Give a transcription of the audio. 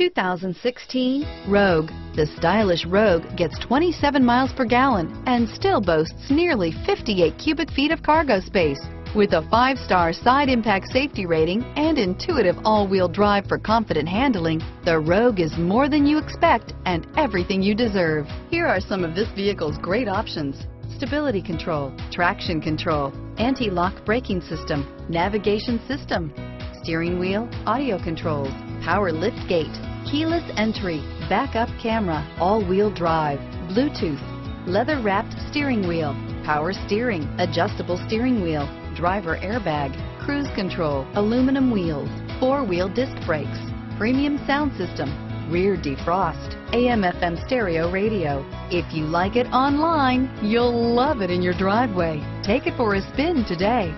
2016 Rogue. The stylish Rogue gets 27 miles per gallon and still boasts nearly 58 cubic feet of cargo space. With a 5-star side impact safety rating and intuitive all-wheel drive for confident handling, the Rogue is more than you expect and everything you deserve. Here are some of this vehicle's great options: stability control, traction control, anti-lock braking system, navigation system, steering wheel audio controls, power lift gate, keyless entry, backup camera, all-wheel drive, Bluetooth, leather-wrapped steering wheel, power steering, adjustable steering wheel, driver airbag, cruise control, aluminum wheels, 4-wheel disc brakes, premium sound system, rear defrost, AM/FM stereo radio. If you like it online, you'll love it in your driveway. Take it for a spin today.